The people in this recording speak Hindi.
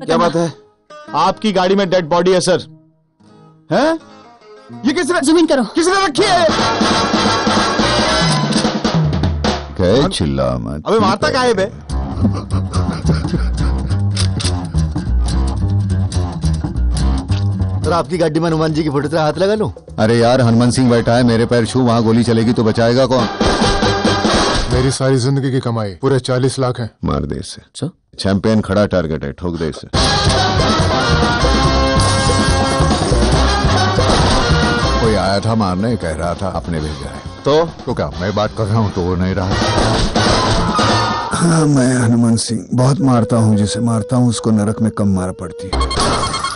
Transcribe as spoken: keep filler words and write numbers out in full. क्या बात है, आपकी गाड़ी में डेड बॉडी है सर। हैं? ये किसने? ज़ूम इन करो। किसने रखी है? क्या चिल्ला मत। अबे मारता गायब है। तो आपकी गाड़ी में हनुमान जी की फोटो हाथ लगा लो। अरे यार हनुमान सिंह बैठा है, मेरे पैर छू, वहाँ गोली चलेगी तो बचाएगा कौन? मेरी सारी जिंदगी की कमाई पूरे चालीस लाख है। मार दे इसे। चैंपियन खड़ा टारगेट है, ठोक दे इसे। कोई आया था मारने, कह रहा था आपने भेजा है। तो तो क्या मैं बात कर रहा हूँ तो वो नहीं रहा। हाँ, मैं हनुमान सिंह बहुत मारता हूँ, जिसे मारता हूँ उसको नरक में कम मार पड़ती है।